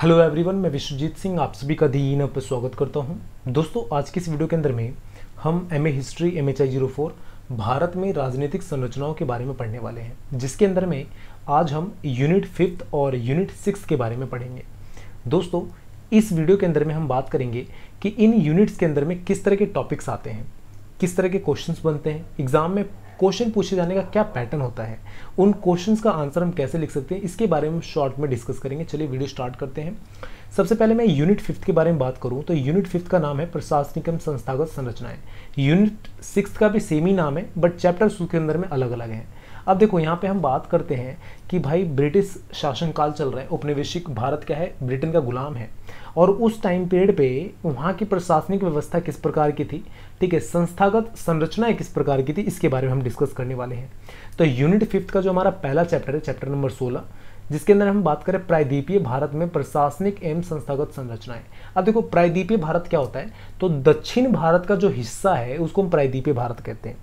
Hello everyone, मैं विश्वजीत सिंह आप सभी का दीन आप पर स्वागत करता हूं। दोस्तों, आज की इस वीडियो के अंदर में हम MA history MH I04 Bharat में राजनीतिक संरचनाओं के बारे में पढ़ने वाले हैं, जिसके अंदर में आज हम यूनिट 5 और यूनिट 6 के बारे में पढ़ेंगे। दोस्तों, इस वीडियो के अंदर में हम बात करेंगे कि इन यूनिट्स के अंदर में किस तरह के टॉपिक्स आते हैं, किस तरह के क्वेश्चन बनते हैं, एग्जाम में क्वेश्चन पूछे जाने का क्या पैटर्न होता है, उन क्वेश्चंस का आंसर हम कैसे लिख सकते हैं, इसके बारे में शॉर्ट में डिस्कस करेंगे। चलिए वीडियो स्टार्ट करते हैं। सबसे पहले मैं यूनिट 5 के बारे में बात करूं तो यूनिट 5 का नाम है प्रशासनिक एवं संस्थागत संरचनाएं। यूनिट 6 का भी सेम ही नाम है, बट चैप्टर्स उसके अंदर में अलग अलग हैं। अब देखो, यहाँ पे हम बात करते हैं कि भाई ब्रिटिश शासनकाल चल रहा है, उपनिवेशिक भारत क्या है, ब्रिटेन का गुलाम है, और उस टाइम पीरियड पे वहाँ की प्रशासनिक व्यवस्था किस प्रकार की थी, ठीक है, संस्थागत संरचनाएं किस प्रकार की थी, इसके बारे में हम डिस्कस करने वाले हैं। तो यूनिट 5 का जो हमारा पहला चैप्टर है, चैप्टर नंबर 16, जिसके अंदर हम बात करें प्रायद्वीपीय भारत में प्रशासनिक एवं संस्थागत संरचनाएं। अब देखो, प्रायद्वीपीय भारत क्या होता है, तो दक्षिण भारत का जो हिस्सा है उसको हम प्रायद्वीपीय भारत कहते हैं।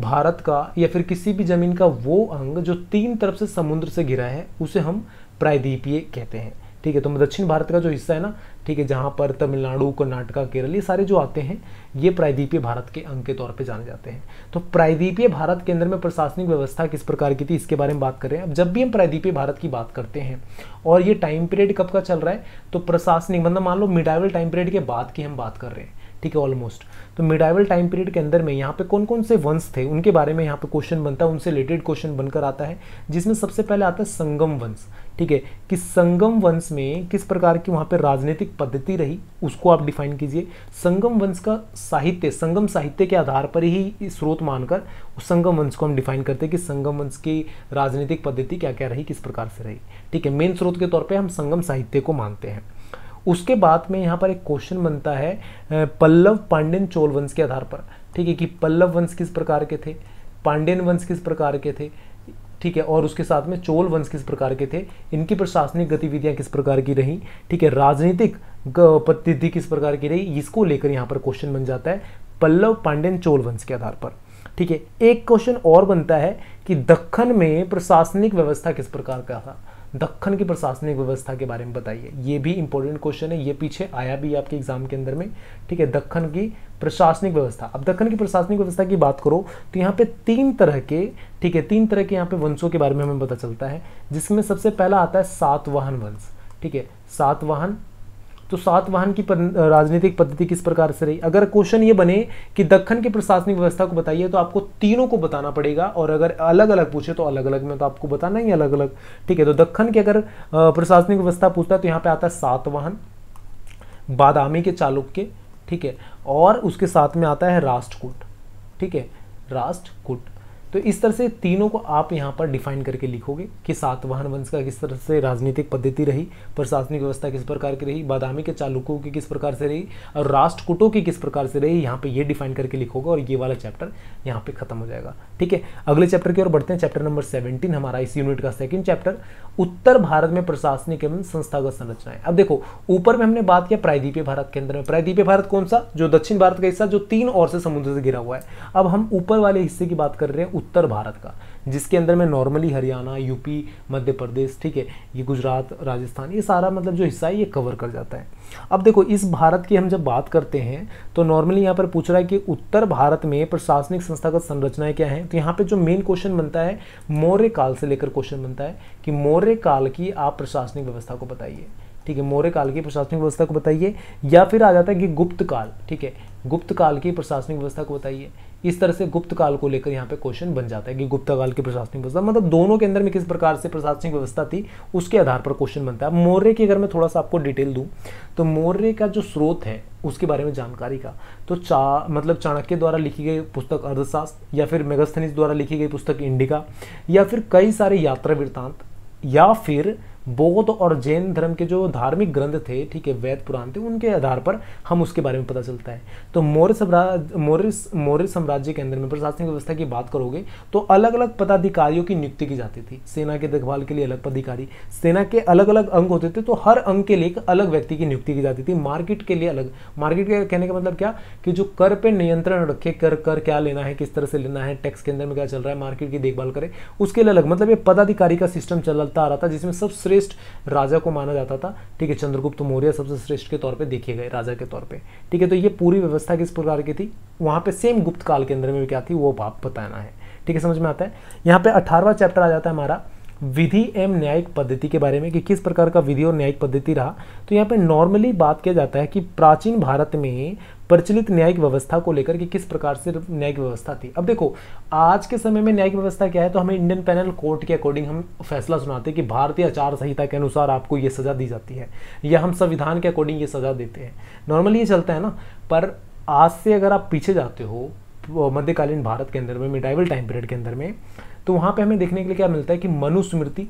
भारत का या फिर किसी भी ज़मीन का वो अंग जो 3 तरफ से समुद्र से घिरा है उसे हम प्रायद्वीपीय कहते हैं, ठीक है। तो दक्षिण भारत का जो हिस्सा है ना, ठीक है, जहाँ पर तमिलनाडु, कर्नाटका, केरल, ये सारे जो आते हैं ये प्रायद्वीपीय भारत के अंग के तौर पे जाने जाते हैं। तो प्रायद्वीपीय भारत के अंदर में प्रशासनिक व्यवस्था किस प्रकार की थी, इसके बारे में बात कर रहे हैं। अब जब भी हम प्रायद्वीपीय भारत की बात करते हैं और ये टाइम पीरियड कब का चल रहा है, तो प्रशासनिक मतलब मान लो मिडाइवल टाइम पीरियड के बाद की हम बात कर रहे हैं, ठीक है, ऑलमोस्ट। तो मिडाइवल टाइम पीरियड के अंदर में यहाँ पे कौन कौन से वंश थे उनके बारे में यहाँ पे क्वेश्चन बनता है, उनसे रिलेटेड क्वेश्चन बनकर आता है, जिसमें सबसे पहले आता है संगम वंश, ठीक है, कि संगम वंश में किस प्रकार की वहाँ पे राजनीतिक पद्धति रही उसको आप डिफाइन कीजिए। संगम वंश का साहित्य, संगम साहित्य के आधार पर ही स्रोत मानकर उस संगम वंश को हम डिफाइन करते हैं कि संगम वंश की राजनीतिक पद्धति क्या क्या रही, किस प्रकार से रही, ठीक है। मेन स्रोत के तौर पर हम संगम साहित्य को मानते हैं। उसके बाद में यहाँ पर एक क्वेश्चन बनता है पल्लव पांड्यन चोल वंश के आधार पर, ठीक है, कि पल्लव वंश किस प्रकार के थे, पांड्यन वंश किस प्रकार के थे, ठीक है, और उसके साथ में चोल वंश किस प्रकार के थे, इनकी प्रशासनिक गतिविधियां किस प्रकार की रही, ठीक है, राजनीतिक पद्धति किस प्रकार की रही, इसको लेकर यहाँ पर क्वेश्चन बन जाता है पल्लव पांड्यन चोल वंश के आधार पर, ठीक है। एक क्वेश्चन और बनता है कि दक्खन में प्रशासनिक व्यवस्था किस प्रकार का था, दक्खन की प्रशासनिक व्यवस्था के बारे में बताइए। ये भी इंपॉर्टेंट क्वेश्चन है, ये पीछे आया भी आपके एग्जाम के अंदर में, ठीक है, दक्खन की प्रशासनिक व्यवस्था। अब दक्खन की प्रशासनिक व्यवस्था की बात करो तो यहाँ पे 3 तरह के, ठीक है, 3 तरह के यहाँ पे वंशों के बारे में हमें पता चलता है, जिसमें सबसे पहला आता है सातवाहन वंश, ठीक है, सातवाहन। तो सातवाहन की राजनीतिक पद्धति किस प्रकार से रही, अगर क्वेश्चन ये बने कि दक्खन की प्रशासनिक व्यवस्था को बताइए तो आपको तीनों को बताना पड़ेगा, और अगर अलग अलग पूछे तो अलग अलग में तो आपको बताना ही अलग अलग, ठीक है। तो दक्खन की अगर प्रशासनिक व्यवस्था पूछता है तो यहाँ पे आता है सातवाहन, बादामी के, चालुक्य, ठीक है, और उसके साथ में आता है राष्ट्रकूट, ठीक है, राष्ट्रकूट। तो इस तरह से तीनों को आप यहाँ पर डिफाइन करके लिखोगे कि सातवाहन वंश का किस तरह से राजनीतिक पद्धति रही, प्रशासनिक व्यवस्था किस प्रकार की रही, बादामी के, चालुक्यों की किस प्रकार से रही, और राष्ट्रकूटों की किस प्रकार से रही, यहाँ पे ये डिफाइन करके लिखोगे और ये वाला चैप्टर यहाँ पे खत्म हो जाएगा, ठीक है। अगले चैप्टर की ओर बढ़ते हैं, चैप्टर नंबर 17 हमारा इस यूनिट का सेकेंड चैप्टर, उत्तर भारत में प्रशासनिक एवं संस्थागत संरचनाएं। अब देखो, ऊपर में हमने बात किया प्रायद्वीपीय भारत के अंदर में, प्रायद्वीपीय भारत कौन सा, जो दक्षिण भारत का हिस्सा जो 3 ओर से समुद्र से घिरा हुआ है। अब हम ऊपर वाले हिस्से की बात कर रहे हैं उत्तर भारत का, जिसके अंदर में नॉर्मली हरियाणा, यूपी, मध्य प्रदेश, ठीक है, ये गुजरात, राजस्थान, ये सारा मतलब जो हिस्सा है ये कवर कर जाता है। अब देखो, इस भारत की हम जब बात करते हैं तो नॉर्मली यहाँ पर पूछ रहा है कि उत्तर भारत में प्रशासनिक संस्थागत संरचनाएं क्या हैं। तो यहाँ पे जो मेन क्वेश्चन बनता है मौर्य काल से लेकर क्वेश्चन बनता है कि मौर्य काल की आप प्रशासनिक व्यवस्था को बताइए, ठीक है, मौर्य काल की प्रशासनिक व्यवस्था को बताइए। या फिर आ जाता है कि गुप्त काल, ठीक है, गुप्त काल की प्रशासनिक व्यवस्था को बताइए। इस तरह से गुप्त काल को लेकर यहाँ पे क्वेश्चन बन जाता है कि गुप्त काल की प्रशासनिक व्यवस्था मतलब दोनों के अंदर में किस प्रकार से प्रशासनिक व्यवस्था थी, उसके आधार पर क्वेश्चन बनता है। मौर्य की अगर मैं थोड़ा सा आपको डिटेल दूं तो मौर्य का जो स्रोत है उसके बारे में जानकारी का तो चाणक्य द्वारा लिखी गई पुस्तक अर्थशास्त्र, या फिर मेगस्थनीज द्वारा लिखी गई पुस्तक इंडिका, या फिर कई सारे यात्रा वृत्तांत, या फिर बौद्ध और जैन धर्म के जो धार्मिक ग्रंथ थे, ठीक है, वेद पुराण थे, उनके आधार पर हम उसके बारे में पता चलता है। तो मौर्य साम्राज्य के अंदर में प्रशासनिक व्यवस्था की बात करोगे तो अलग अलग पदाधिकारियों की नियुक्ति की जाती थी। सेना के देखभाल के लिए अलग पदाधिकारी, सेना के अलग अलग अंग होते थे, तो हर अंग के लिए एक अलग व्यक्ति की नियुक्ति की जाती थी। मार्केट के लिए अलग, मार्केट के कहने का मतलब क्या कि जो कर पे नियंत्रण रखे, कर क्या लेना है, किस तरह से लेना है, टैक्स के अंदर में क्या चल रहा है, मार्केट की देखभाल करे, उसके लिए अलग, मतलब ये पदाधिकारी का सिस्टम चलता आ रहा था जिसमें सबसे सर्वश्रेष्ठ राजा को माना जाता था, ठीक है, चंद्रगुप्त मौर्य सबसे श्रेष्ठ के तौर पे देखे गए राजा के तौर पे, ठीक है। तो ये पूरी व्यवस्था किस प्रकार की थी वहाँ पे, सेम गुप्त काल के अंदर में क्या थी वो आप बताना है, ठीक है, समझ में आता है। यहाँ पे 18वां चैप्टर आ जाता है हमारा विधि एवं न्यायिक पद्धति के बारे में कि किस प्रकार का विधि और न्यायिक पद्धति रहा। तो यहाँ पे नॉर्मली बात किया जाता है कि प्राचीन भारत में प्रचलित न्यायिक व्यवस्था को लेकर कि किस प्रकार से न्यायिक व्यवस्था थी। अब देखो आज के समय में न्यायिक व्यवस्था क्या है, तो हमें इंडियन पेनल कोड के अकॉर्डिंग हम फैसला सुनाते हैं कि भारतीय आचार संहिता के अनुसार आपको ये सज़ा दी जाती है या हम संविधान के अकॉर्डिंग ये सज़ा देते हैं, नॉर्मली ये चलता है ना। पर आज से अगर आप पीछे जाते हो मध्यकालीन भारत के अंदर में, मिडाइवल टाइम पीरियड के अंदर में, तो वहाँ पे हमें देखने के लिए क्या मिलता है कि मनुस्मृति,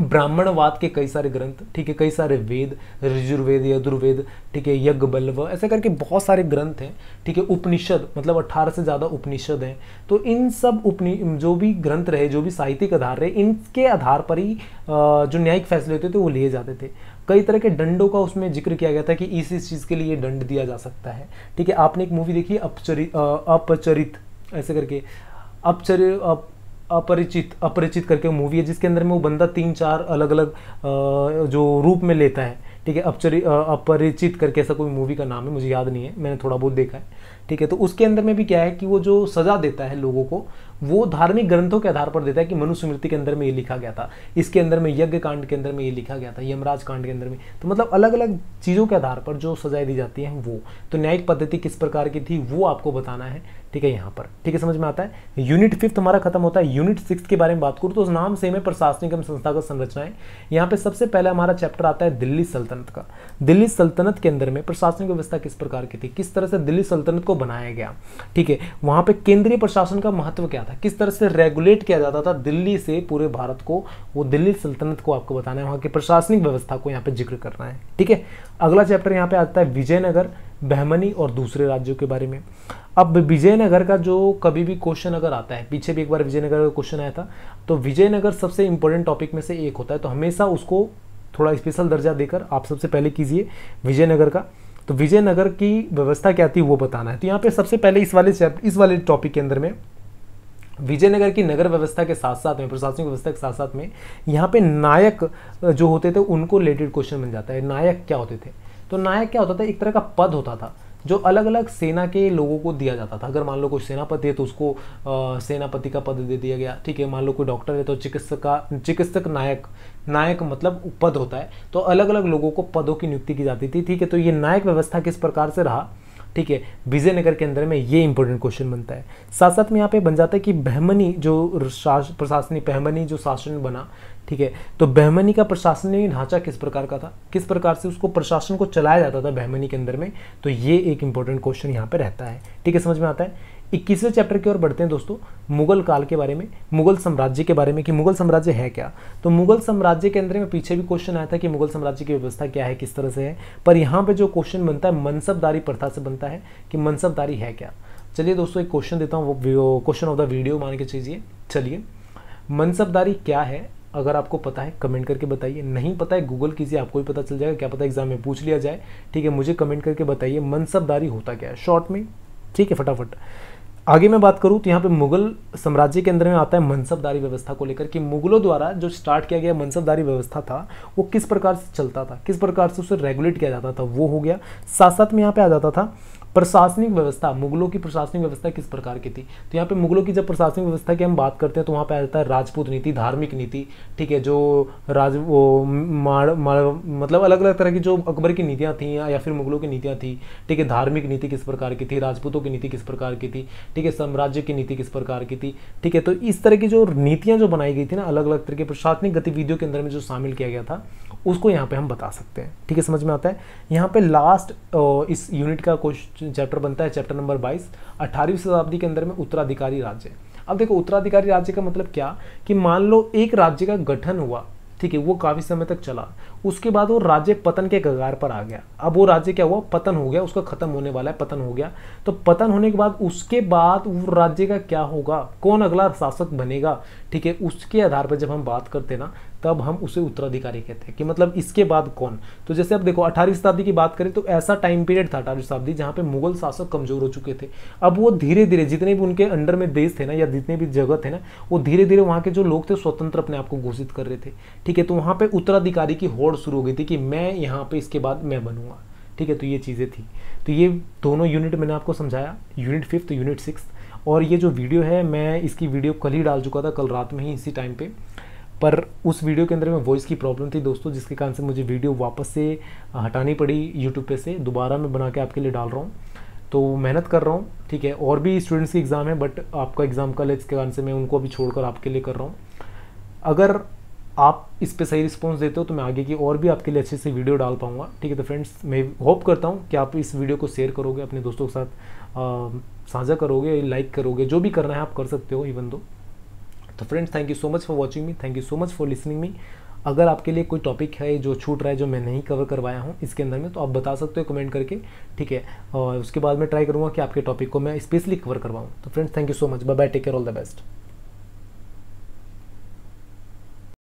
ब्राह्मणवाद के कई सारे ग्रंथ, ठीक है, कई सारे वेद, ऋजुर्वेद, यजुर्वेद, ठीक है, यज्ञबल्व, ऐसे करके बहुत सारे ग्रंथ हैं, ठीक है, उपनिषद, मतलब 18 से ज़्यादा उपनिषद हैं। तो इन सब जो भी ग्रंथ रहे, जो भी साहित्यिक आधार रहे, इनके आधार पर ही जो न्यायिक फैसले होते थे वो लिए जाते थे। कई तरह के दंडों का उसमें जिक्र किया गया था कि इस चीज़ के लिए दंड दिया जा सकता है, ठीक है। आपने एक मूवी देखी अपचरित, ऐसे करके अपरिचित करके मूवी है जिसके अंदर में वो बंदा 3-4 अलग अलग जो रूप में लेता है, ठीक है, अपरिचित करके ऐसा कोई मूवी का नाम है, मुझे याद नहीं है, मैंने थोड़ा बहुत देखा है, ठीक है। तो उसके अंदर में भी क्या है कि वो जो सज़ा देता है लोगों को वो धार्मिक ग्रंथों के आधार पर देता है कि मनुस्मृति के अंदर में ये लिखा गया था, इसके अंदर में यज्ञ कांड के अंदर में ये लिखा गया था, यमराज कांड के अंदर में, तो मतलब अलग अलग चीज़ों के आधार पर जो सजाएं दी जाती हैं वो। तो न्यायिक पद्धति किस प्रकार की थी वो आपको बताना है, ठीक है, यहाँ पर, ठीक है, समझ में आता है। यूनिट 5 हमारा खत्म होता है। यूनिट 6 के बारे में बात करूँ तो नाम सेम है, प्रशासनिक एवं संस्थागत संरचनाएं। यहाँ पे सबसे पहले हमारा चैप्टर आता है दिल्ली सल्तनत का। दिल्ली सल्तनत के अंदर में प्रशासनिक व्यवस्था किस प्रकार की थी, किस तरह से दिल्ली सल्तनत को बनाया गया, ठीक है। वहाँ पे केंद्रीय प्रशासन का महत्व क्या था, किस तरह से रेगुलेट किया जाता था दिल्ली से पूरे भारत को, वो दिल्ली सल्तनत को आपको बताना है, वहाँ की प्रशासनिक व्यवस्था को यहाँ पे जिक्र करना है, ठीक है। अगला चैप्टर यहाँ पे आता है विजयनगर, बहमनी और दूसरे राज्यों के बारे में। अब विजयनगर का जो कभी भी क्वेश्चन अगर आता है, पीछे भी एक बार विजयनगर का क्वेश्चन आया था, तो विजयनगर सबसे इंपॉर्टेंट टॉपिक में से एक होता है, तो हमेशा उसको थोड़ा स्पेशल दर्जा देकर आप सबसे पहले कीजिए विजयनगर का। तो विजयनगर की व्यवस्था क्या थी वो बताना है। तो यहाँ पे सबसे पहले इस वाले टॉपिक के अंदर में विजयनगर की नगर व्यवस्था के साथ साथ में, प्रशासनिक व्यवस्था के साथ साथ में, यहाँ पे नायक जो होते थे उनको रिलेटेड क्वेश्चन बन जाता है। नायक क्या होते थे, तो नायक क्या होता था, एक तरह का पद होता था जो अलग अलग सेना के लोगों को दिया जाता था। अगर मान लो कोई सेनापति है तो उसको सेनापति का पद दे दिया गया, ठीक है। मान लो कोई डॉक्टर है तो चिकित्सक नायक मतलब पद होता है, तो अलग अलग लोगों को पदों की नियुक्ति की जाती थी, ठीक है। तो ये नायक व्यवस्था किस प्रकार से रहा, ठीक है, विजयनगर के अंदर में ये इंपॉर्टेंट क्वेश्चन बनता है। साथ साथ में यहाँ पे बन जाता है कि बहमनी जो प्रशासनिक, बहमनी जो शासन बना, ठीक है, तो बहमनी का प्रशासनिक ढांचा किस प्रकार का था, किस प्रकार से उसको प्रशासन को चलाया जाता था बहमनी के अंदर में, तो ये एक इंपॉर्टेंट क्वेश्चन यहाँ पे रहता है, ठीक है, समझ में आता है। 21वें चैप्टर की ओर बढ़ते हैं दोस्तों, मुगल काल के बारे में, मुगल साम्राज्य के बारे में कि मुगल साम्राज्य है क्या। तो मुगल साम्राज्य के अंदर में पीछे भी क्वेश्चन आया था कि मुगल साम्राज्य की व्यवस्था क्या है, किस तरह से है, पर यहाँ पे जो क्वेश्चन बनता है मनसबदारी प्रथा से बनता है कि मनसबदारी है क्या। चलिए दोस्तों एक क्वेश्चन देता हूँ, वो क्वेश्चन ऑफ द वीडियो मान के चलिए। मनसबदारी क्या है अगर आपको पता है कमेंट करके बताइए, नहीं पता है गूगल कीजिए, आपको भी पता चल जाएगा, क्या पता एग्जाम में पूछ लिया जाए, ठीक है। मुझे कमेंट करके बताइए मनसबदारी होता क्या है शॉर्ट में, ठीक है। फटाफट आगे मैं बात करूँ तो यहाँ पे मुगल साम्राज्य के अंदर में आता है मनसबदारी व्यवस्था को लेकर कि मुगलों द्वारा जो स्टार्ट किया गया मनसबदारी व्यवस्था था वो किस प्रकार से चलता था, किस प्रकार से उसे रेगुलेट किया जाता था, वो हो गया। साथ साथ में यहाँ पे आ जाता था प्रशासनिक व्यवस्था, मुगलों की प्रशासनिक व्यवस्था किस प्रकार की थी। तो यहाँ पे मुगलों की जब प्रशासनिक व्यवस्था की हम बात करते हैं तो वहाँ पे आ जाता है राजपूत नीति, धार्मिक नीति, ठीक है, जो मतलब अलग अलग तरह की जो अकबर की नीतियाँ थी या फिर मुगलों की नीतियाँ थी, ठीक है। धार्मिक नीति किस प्रकार की थी, राजपूतों की नीति किस प्रकार की थी, ठीक है, साम्राज्य की नीति किस प्रकार की थी, ठीक है। तो इस तरह की जो नीतियाँ जो बनाई गई थी ना, अलग अलग तरह की प्रशासनिक गतिविधियों के अंदर में जो शामिल किया गया था उसको यहाँ पे हम बता सकते हैं, ठीक है, समझ में आता है। यहाँ पे लास्ट इस यूनिट का क्वेश्चन चैप्टर बनता है चैप्टर नंबर 22, 18वीं शताब्दी के अंदर में उत्तराधिकारी राज्य। अब देखो उत्तराधिकारी राज्य का मतलब क्या, कि मान लो एक राज्य का गठन हुआ, ठीक है, वो काफ़ी समय तक चला, उसके बाद वो राज्य पतन के कगार पर आ गया। अब वो राज्य क्या हुआ, पतन हो गया, उसका खत्म होने वाला है, पतन हो गया। तो पतन होने के बाद उसके बाद वो राज्य का क्या होगा, कौन अगला शासक बनेगा, ठीक है, उसके आधार पर जब हम बात करते ना तब हम उसे उत्तराधिकारी कहते हैं कि मतलब इसके बाद कौन। तो जैसे आप देखो 18वीं शताब्दी की बात करें तो ऐसा टाइम पीरियड था 18वीं शताब्दी जहाँ पे मुगल शासक कमजोर हो चुके थे। अब वो धीरे धीरे जितने भी उनके अंडर में देश थे ना या जितने भी जगह थे ना वो धीरे धीरे वहाँ के जो लोग थे स्वतंत्र अपने आप को घोषित कर रहे थे, ठीक है। तो वहाँ पर उत्तराधिकारी की होड़ शुरू हो गई थी कि मैं यहाँ पर इसके बाद मैं बनूँगा, ठीक है। तो ये चीज़ें थी। तो ये दोनों यूनिट मैंने आपको समझाया, यूनिट 5th यूनिट 6th। और ये जो वीडियो है मैं इसकी वीडियो कल ही डाल चुका था, कल रात में ही इसी टाइम पर उस वीडियो के अंदर में वॉइस की प्रॉब्लम थी दोस्तों, जिसके कारण से मुझे वीडियो वापस से हटानी पड़ी यूट्यूब पे से। दोबारा मैं बना के आपके लिए डाल रहा हूँ, तो मेहनत कर रहा हूँ, ठीक है। और भी स्टूडेंट्स की एग्ज़ाम है बट आपका एग्ज़ाम कल है, इसके कारण से मैं उनको अभी छोड़कर आपके लिए कर रहा हूँ। अगर आप इस पे सही रिस्पॉन्स देते हो तो मैं आगे की और भी आपके लिए अच्छे से वीडियो डाल पाऊँगा, ठीक है। तो फ्रेंड्स मैं होप करता हूँ कि आप इस वीडियो को शेयर करोगे, अपने दोस्तों के साथ साझा करोगे, लाइक करोगे, जो भी करना है आप कर सकते हो इवन दो। तो friends thank you so much for watching me, thank you so much for listening me. अगर आपके लिए कोई टॉपिक है जो छूट रहा है, जो मैं नहीं कवर करवाया हूँ इसके अंदर में, तो आप बता सकते हो कमेंट करके, ठीक है। और उसके बाद मैं ट्राई करूँगा कि आपके टॉपिक को मैं स्पेशली कवर करवाऊँ। तो friends thank you so much, bye bye, take care, all the best.